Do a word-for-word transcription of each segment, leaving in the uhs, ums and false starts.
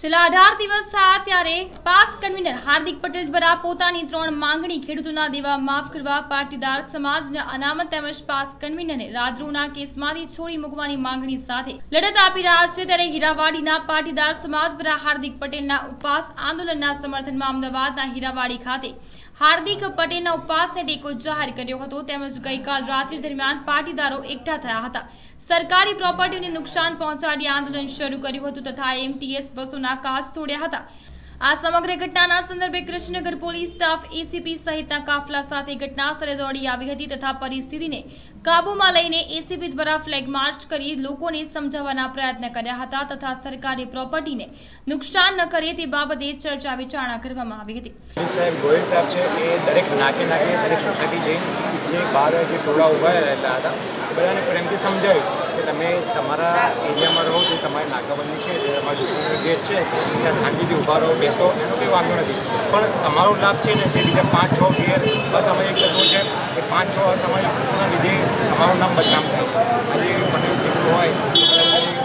છેલ્લા અઢાર દિવસ થયા ત્યારે પાસ કન્વીનર હાર્દિક પટેલ દ્વારા પોતાની ત્રણ માંગણી ખેડૂતોના દેવા માફ કરવા, પાટીદાર સમાજના અનામત તેમજ પાસ કન્વીનરને રાદ્રોના કેસમાંથી છોડી મૂકવાની માંગણી સાથે લડત આપી રહ્યા છે ત્યારે હીરાવાડીના પાટીદાર સમાજ દ્વારા હાર્દિક પટેલના ઉપવાસ આંદોલનના સમર્થનમાં અમદાવાદના હીરાવાડી ખાતે હાર્દિક પટેલના ઉપવાસને ટેકો જાહેર કર્યો હતો તેમજ ગઈકાલ રાત્રિ દરમિયાન પાટીદારો એકઠા થયા હતા, સરકારી પ્રોપર્ટીને નુકસાન પહોંચાડી આંદોલન શરૂ કર્યું હતું તથા એમટીએસ બસોના કાચ તોડ્યા હતા। આ સમગ્ર ઘટનાના સંદર્ભે કૃષ્ણનગર પોલીસ સ્ટાફ એસીપી સહિતના કાફલા સાથે ઘટનાસ્થળે દોડી આવી હતી તથા પરિસ્થિતિને કાબૂમાં લઈને એસીપી દ્વારા ફ્લેગ માર્ચ કરી લોકોને સમજાવવાના પ્રયત્ન કર્યા હતા તથા સરકારી પ્રોપર્ટીને નુકસાન ન કરે તે બાબતે ચર્ચા વિચારણા કરવામાં આવી હતી। સાહેબ ગોયલ સાહેબ છે એ દરેક નાકે નાકે દરેક સોસાયટી જઈને જે બાર જે ટોળા ઉભા રહેલા હતા બધાને પ્રેમથી સમજાવ્યું કે તમે તમારા એરિયામાં રહો તો તમારી નાકાબંધી છે, જે તમારા ગેટ છે ત્યાં શાંતિથી ઊભા રહો, બેસો, એનો કંઈ વાંધો નથી, પણ અમારો લાભ છે ને જે લીધે પાંચ છ ગેર અસામાજિક તત્વો છે એ પાંચ છ અસામાજિકના લીધે અમારું નામ બદનામ થયું। આજે પટેલ ટીમ હોય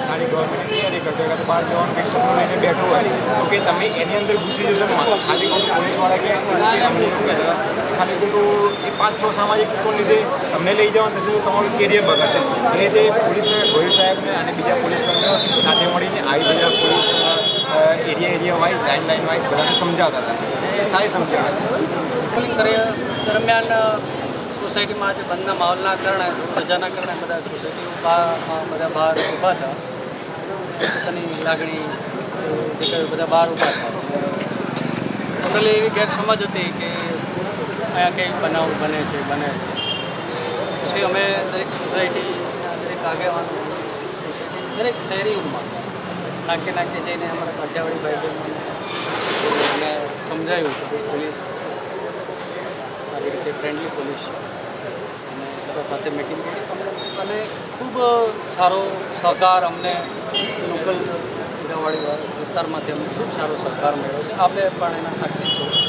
સારી ગવર્મેન્ટની તૈયારી કરતો હોય તો બહાર જવાનું એક્શન લઈને બેઠો હોય તો કે તમે એની અંદર ઘૂસી જશો, ખાલી ખોટું પોલીસવાળા કે ખાલી ખોટું એ પાંચ છ સામાજિક તત્વોને લીધે તમને લઈ જવાનું થશે તો તમારું કેરિયર બગાડશે। એ રીતે પોલીસે ગોહિલ સાહેબને અને બીજા પોલીસ કર્મીઓ સાથે મળીને આવી બધા police area area wise line line wise બધાને સમજાવતા હતા, એ સારી સમજાવતા દરમિયાન સોસાયટીમાં આજે બંધના માહોલના કારણે રજાના કારણે બધા સોસાયટીમાં બધા બહાર ઊભા હતા, પોતાની લાગણી જે બધા બહાર ઊભા હતા, ટોટલી એવી ગેરસમજ હતી કે અહીંયા કંઈ બનાવ બને છે બને છે પછી અમે દરેક સોસાયટીના દરેક આગેવાનો સોસાયટી દરેક શહેરીઓમાં નાકે નાકે જઈને અમારા કાઠિયાવાડી ભાઈ બહેનોને સમજાયું કે પોલીસ આવી રીતે ફ્રેન્ડલી પોલીસ અને બધા સાથે મિટિંગ કરી અને ખૂબ સારો સહકાર અમને લોકલ હીરાવાડી વિસ્તારમાંથી અમને ખૂબ સારો સહકાર મળ્યો છે, આપણે પણ એના સાક્ષી છો।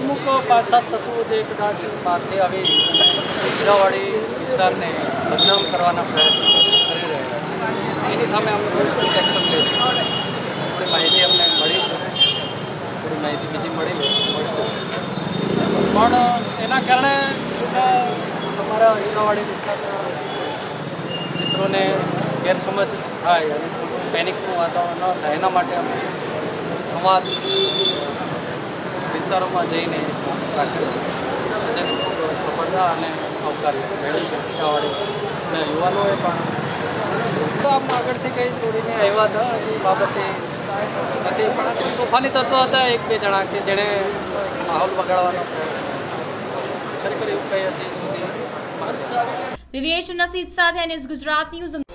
અમુક પાંચ સાત તત્વો જે કદાચ પાસે આવી હીરાવાડી વિસ્તારને બદનામ કરવાના પ્રયત્નો કરી રહ્યા છે એની સામે અમે પોલીસ એક્શન લઈશું, થોડી માહિતી અમને મળી છે, થોડી માહિતી બીજી મળી લે પણ એના કારણે અમારા હીરાવાડી વિસ્તારના મિત્રોને ગેરસમજ થાય અને પેનિકનું વાતાવરણ ન થાય એના માટે અમે સમાજ વિસ્તારોમાં જઈને રાખ્યું, જેની ખૂબ સફળતા અને આવકાર મેળવી છે હીરાવાડી અને યુવાનોએ પણ કામ આગળથી કંઈ જોડીને આવ્યા હતા એ બાબતે નથી, પણ તોફાની તત્વો હતા એક બે જણા કે જેણે માહોલ બગાડવાનો ખરેખર એવું કઈ હતી સુધી દિવ્યેશ નસીદ સાથે ગુજરાત ન્યૂઝ।